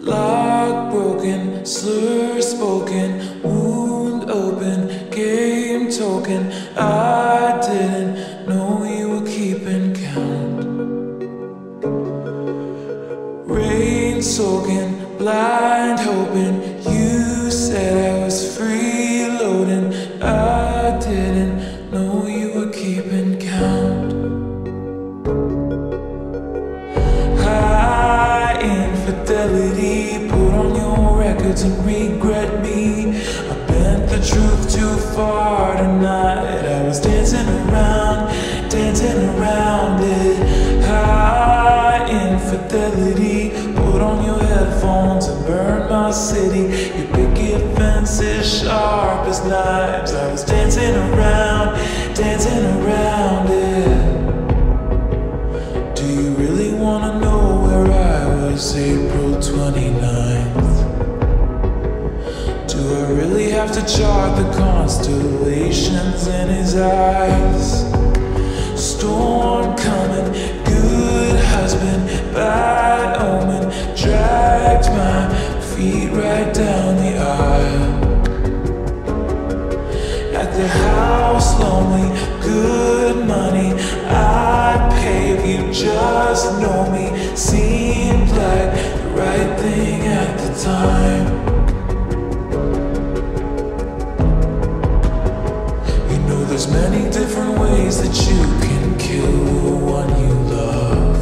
Lock broken, slur spoken, wound open, game token. I didn't know you were keeping count. Rain soaking, blind hoping. You said I was freeloading. I didn't know you were keeping count. High infidelity. And regret me. I bent the truth too far tonight. I was dancing around it. High infidelity. Put on your headphones and burn my city. Your picket fences sharp as knives. I was dancing around it. Do you really wanna know where I was April 29th? Do I really have to chart the constellations in his eyes? Storm coming, good husband, bad omen. Dragged my feet right down the aisle. At the house lonely, good money. I'd pay if you just know me. Seemed like the right thing at the time. There's many different ways that you can kill the one you love.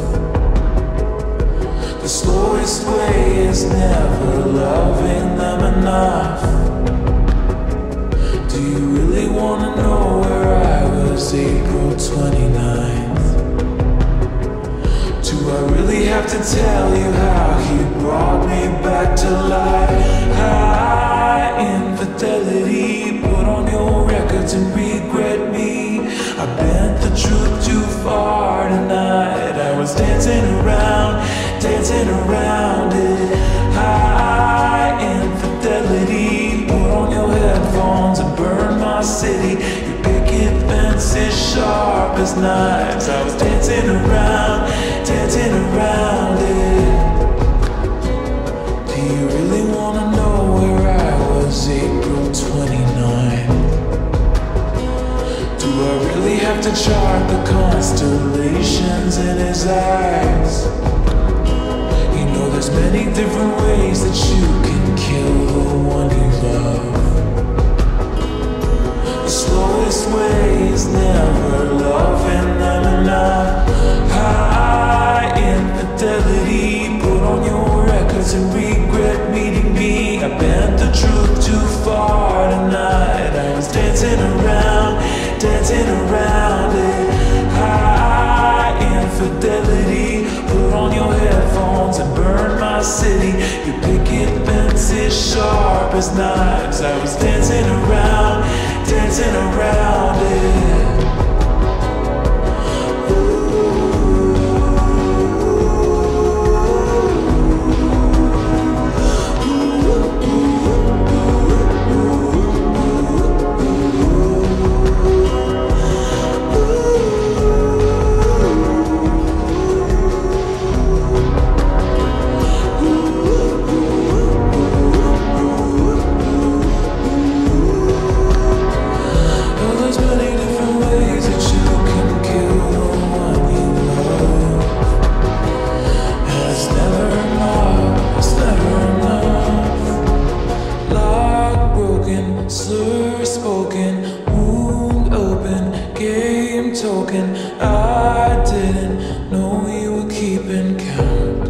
The slowest way is never loving them enough. Do you really wanna know where I was April 29th? Do I really have to tell you how he brought me back to life? High infidelity, put on your records and regret. I bent the truth too far tonight. I was dancing around it. High infidelity. Put on your headphones and burn my city. Your picket fences sharp as knives. I was dancing around it. Do you really wanna know where I was April 29th? Do I really have to chart the constellations in his eyes? You know there's many different ways that you can kill the one you love. The slowest way is never loving them enough. High infidelity, put on your records and regret meeting me. I bent the truth too far tonight. I was dancing around it. High infidelity. Put on your headphones and burn my city. Your picket fences sharp as knives. I was dancing around it. Slur spoken, wound open, game token. I didn't know you were keeping count.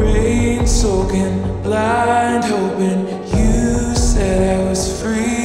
Rain soaking, blind hoping. You said I was free.